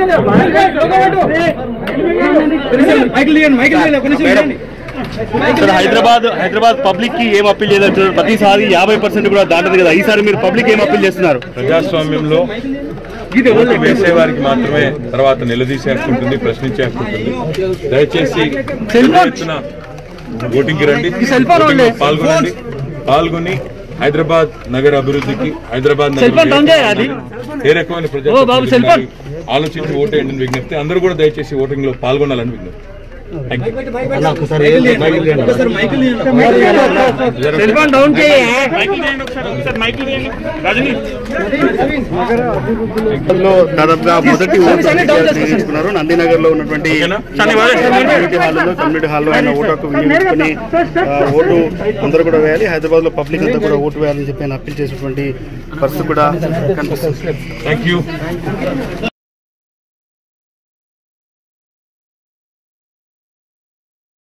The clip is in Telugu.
हैदराबाद पब्लिक की एम अपील प्रतिसारी 50% दाटे पब्लिक प्रजास्वाम्य वेसे वारी तरह निदीसे प्रश्न दयचे ओटिंग की पागोनी हैदराबाद नगर अभिवृद्धि की हैदराबाद आलोचि ओटे विज्ञप्ति अंदर दयचे ओटिंग पागोन विज्ञप्ति దాదాపుగా మొదటి ఓటు నందినగర్ లో ఉన్నటువంటి కమ్యూనిటీ హాల్లో ఆయన ఓటు వినియోగించుకుని ఓటు అందరూ కూడా వేయాలి. హైదరాబాద్ లో పబ్లిక్ అంతా కూడా ఓటు వేయాలని చెప్పి ఆయన అప్పీల్ చేసినటువంటి పరిస్థితి కూడా కనిపిస్తుంది.